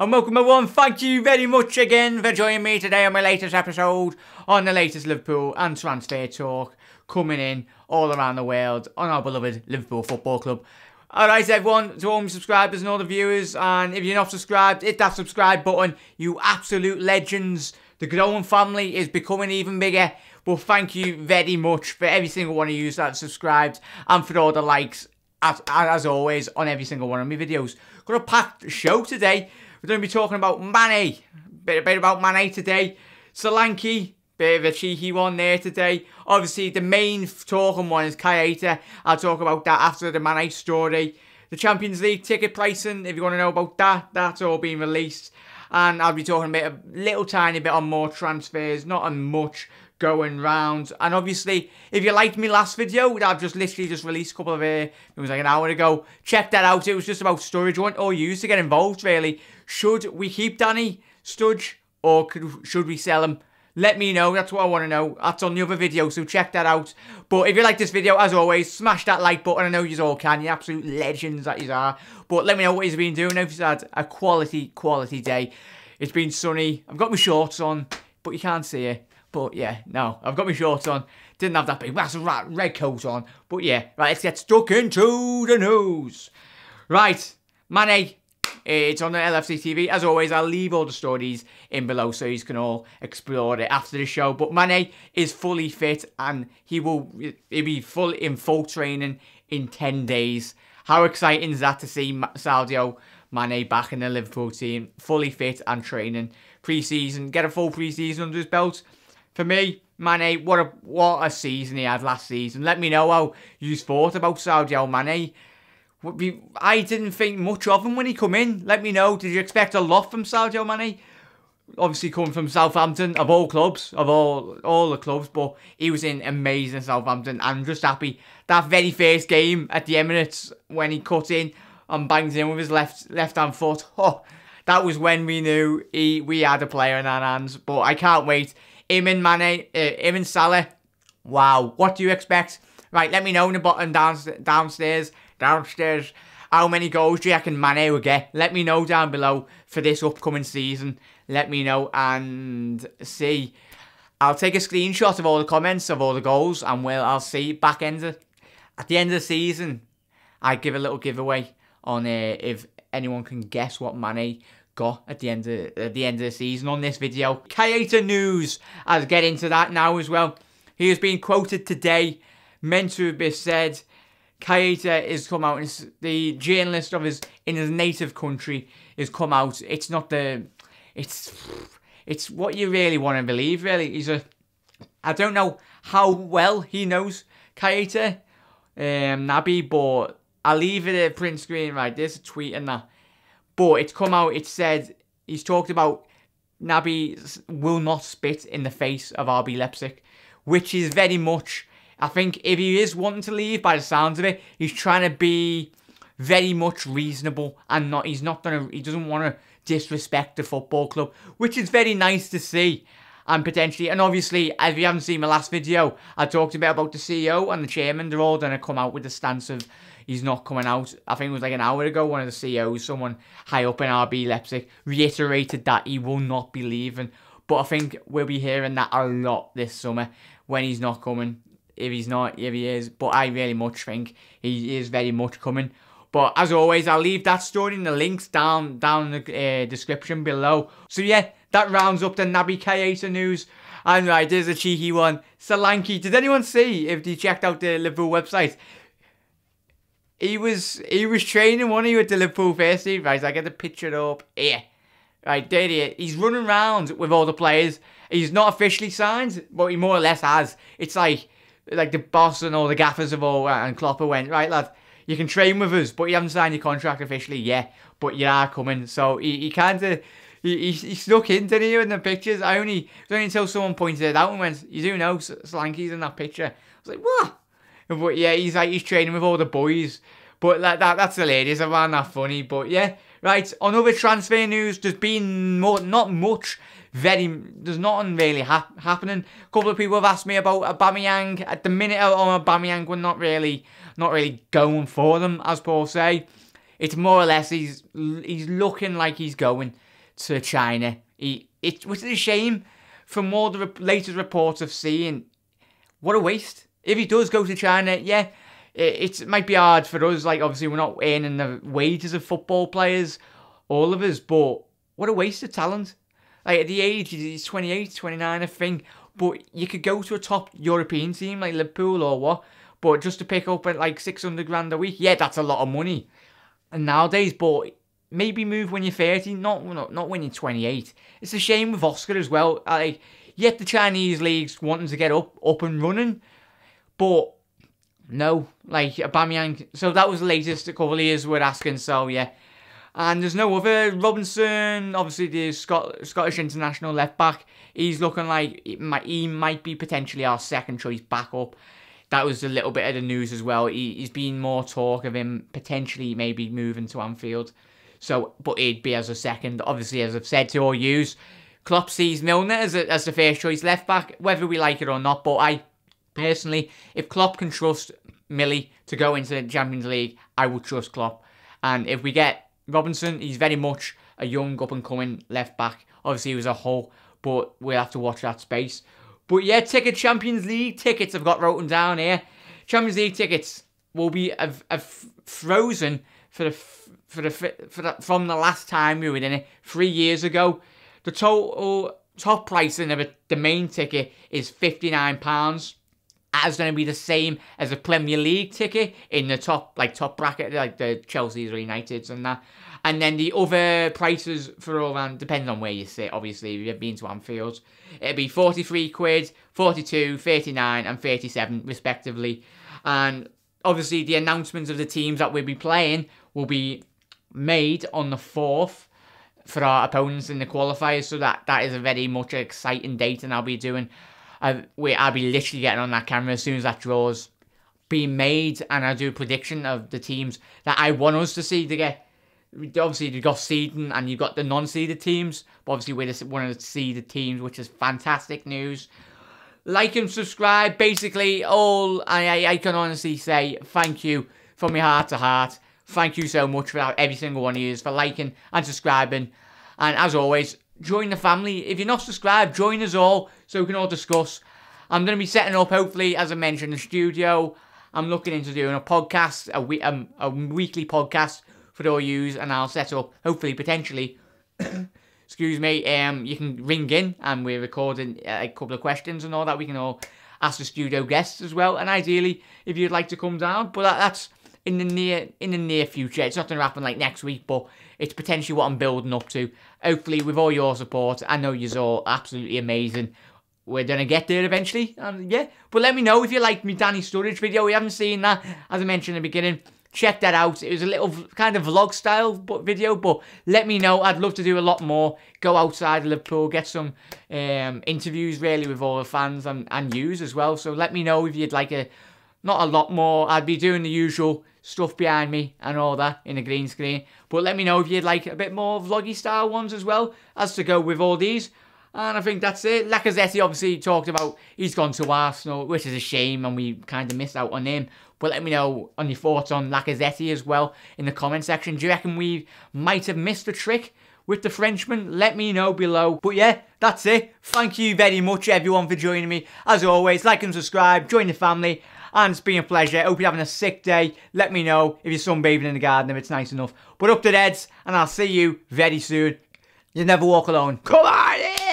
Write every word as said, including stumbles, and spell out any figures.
And welcome everyone, thank you very much again for joining me today on my latest episode on the latest Liverpool and transfer talk coming in all around the world on our beloved Liverpool Football Club. Alright everyone, to all my subscribers and all the viewers, and if you're not subscribed, hit that subscribe button, you absolute legends. The growing family is becoming even bigger. Well, thank you very much for every single one of you that subscribed and for all the likes, as, as always, on every single one of my videos. Got a packed show today. We're going to be talking about Mane, bit, a bit about Mane today. Solanke, bit of a cheeky one there today. Obviously, the main talking one is Keita. I'll talk about that after the Mane story. The Champions League ticket pricing, if you want to know about that, that's all being released. And I'll be talking a, bit, a little tiny bit on more transfers, not on much going round. And obviously, if you liked my last video, I've just literally just released a couple of, uh, it was like an hour ago. Check that out, it was just about storage. I want all you to get involved, really. Should we keep Danny Studge or could, should we sell him? Let me know. That's what I want to know. That's on the other video, so check that out. But if you like this video, as always, smash that like button. I know you all can. You're absolute legends that you are. But let me know what he's been doing. If he's had a quality, quality day. It's been sunny. I've got my shorts on, but you can't see it. But yeah, no, I've got my shorts on. Didn't have that big massive red coat on. But yeah, right, let's get stuck into the news. Right, Mane. It's on the L F C T V. As always, I'll leave all the stories in below so you can all explore it after the show. But Mane is fully fit and he will he'll be full in full training in ten days. How exciting is that to see Sadio Mane back in the Liverpool team, fully fit and training pre-season, get a full pre-season under his belt. For me, Mane, what a what a season he had last season. Let me know how you thought about Sadio Mane. I didn't think much of him when he come in. Let me know. Did you expect a lot from Sadio Mane? Obviously coming from Southampton, of all clubs, of all all the clubs, but he was in amazing Southampton. I'm just happy. That very first game at the Emirates when he cut in and banged in with his left left hand foot. Oh, that was when we knew he we had a player in our hands. But I can't wait. Him and Mane, uh, him and Salah. Wow, what do you expect? Right, let me know in the bottom down, downstairs. Downstairs, how many goals do you reckon Mane will get? Let me know down below for this upcoming season. Let me know and see. I'll take a screenshot of all the comments of all the goals and we'll I'll see back end of, at the end of the season. I give a little giveaway on uh, if anyone can guess what Mane got at the end of at the end of the season on this video. Keita news. I'll get into that now as well. He has been quoted today, meant to have been said. Keita has come out, and the journalist of his in his native country has come out. It's not the, it's, it's what you really want to believe. Really, he's a. I don't know how well he knows Keita, um, Naby, but I'll leave it at print screen. Right, there's a tweet and that, but it's come out. It said he's talked about Naby will not spit in the face of R B Leipzig, which is very much. I think if he is wanting to leave, by the sounds of it, he's trying to be very much reasonable and not. He's not gonna. He doesn't want to disrespect the football club, which is very nice to see, and potentially. And obviously, if you haven't seen my last video, I talked a bit about the C E O and the chairman. They're all gonna come out with the stance of he's not coming out. I think it was like an hour ago. One of the C E Os, someone high up in R B Leipzig, reiterated that he will not be leaving. But I think we'll be hearing that a lot this summer when he's not coming. If he's not, if he is. But I really much think he is very much coming. But as always, I'll leave that story in the links down down the uh, description below. So yeah, that rounds up the Naby Keita news. And right, there's a cheeky one. Solanke, did anyone see if they checked out the Liverpool website? He was he was training, wasn't he, with the Liverpool first team? Right, I get the picture up here. Right, there he is. He's running around with all the players. He's not officially signed, but he more or less has. It's like... Like the boss and all the gaffers of all and Klopp went, right lad, you can train with us, but you haven't signed your contract officially yet, but you are coming. So he, he kind of, he, he, he snuck in, didn't he, in the pictures. I only, it was only until someone pointed it out and went, you do know Solanke's in that picture. I was like, what? But yeah, he's like, he's training with all the boys. But that, that that's hilarious, I find that funny. But yeah, right, on other transfer news, there's been more, not much. Very, there's nothing really ha happening. A couple of people have asked me about Aubameyang. At the minute, on Aubameyang, we're not really, not really going for them, as Paul say. It's more or less he's he's looking like he's going. to China. He, it was a shame from all the re latest reports I've seen. What a waste. If he does go to China, yeah, it, it might be hard for us. Like, obviously, we're not earning the wages of football players, all of us, but what a waste of talent. Like, at the age, he's twenty-eight, twenty-nine, I think, but you could go to a top European team like Liverpool or what, but just to pick up at like six hundred grand a week, yeah, that's a lot of money. And nowadays, but maybe move when you're thirty, not, not, not when you're twenty-eight. It's a shame with Oscar as well. Like, yet the Chinese league's wanting to get up, up and running, but no, like Aubameyang. So that was the latest a couple of years we're asking, so yeah. And there's no other. Robinson, obviously the Scot Scottish international left-back, he's looking like it might, he might be potentially our second choice backup. That was a little bit of the news as well. He, he's been more talk of him potentially maybe moving to Anfield. So, but he'd be as a second. Obviously, as I've said to all yous, Klopp sees Milner as, a, as the first choice left-back, whether we like it or not. But I, personally, if Klopp can trust Millie to go into the Champions League, I would trust Klopp. And if we get Robinson, he's very much a young up-and-coming left-back. Obviously, he was a Hull, but we'll have to watch that space. But yeah, ticket Champions League tickets I've got written down here. Champions League tickets will be a, a frozen for the, for the, for the, from the last time we were in it, three years ago. The total top pricing of it, the main ticket is fifty-nine pounds. That is going to be the same as a Premier League ticket in the top, like top bracket, like the Chelsea's or United's and that. And then the other prices for all around, depends on where you sit, obviously, if you've been to Anfield. It'd be forty-three quid, forty-two, thirty-nine and thirty-seven, respectively. And obviously the announcements of the teams that we'll be playing will be made on the fourth for our opponents in the qualifiers. So that, that is a very much exciting date, and I'll be doing... I, we, I'll be literally getting on that camera as soon as that draw's being made, and I do a prediction of the teams that I want us to see to get. Obviously, you've got seeding and you've got the non-seeded teams, but obviously we're one of the seeded teams, which is fantastic news. Like and subscribe. Basically, all I, I can honestly say thank you from my heart to heart. Thank you so much for every single one of you for liking and subscribing. And as always, join the family. If you're not subscribed, join us all so we can all discuss. I'm going to be setting up, hopefully, as I mentioned, the studio. I'm looking into doing a podcast, a, we um, a weekly podcast for all yous, and I'll set up, hopefully, potentially, excuse me, um, you can ring in, and we're recording a couple of questions and all that. We can all ask the studio guests as well, and ideally, if you'd like to come down, but that, that's in the near in the near future. It's not going to happen like next week, but it's potentially what I'm building up to. Hopefully, with all your support, I know you're all absolutely amazing. We're going to get there eventually, and yeah. But let me know if you liked me Danny Sturridge video. We haven't seen that, as I mentioned in the beginning. Check that out. It was a little kind of vlog style video, but let me know. I'd love to do a lot more. Go outside of Liverpool, get some um, interviews really with all the fans and, and yous as well. So let me know if you'd like a, not a lot more. I'd be doing the usual stuff behind me and all that in the green screen. But let me know if you'd like a bit more vloggy style ones as well as to go with all these. And I think that's it. Lacazette obviously talked about he's gone to Arsenal, which is a shame and we kind of missed out on him. But let me know on your thoughts on Lacazette as well in the comment section. Do you reckon we might have missed a trick with the Frenchman? Let me know below. But yeah, that's it. Thank you very much everyone for joining me. As always, like and subscribe, join the family. And it's been a pleasure. Hope you're having a sick day. Let me know if you're sunbathing in the garden, if it's nice enough. But up the heads, and I'll see you very soon. You never walk alone. Come on!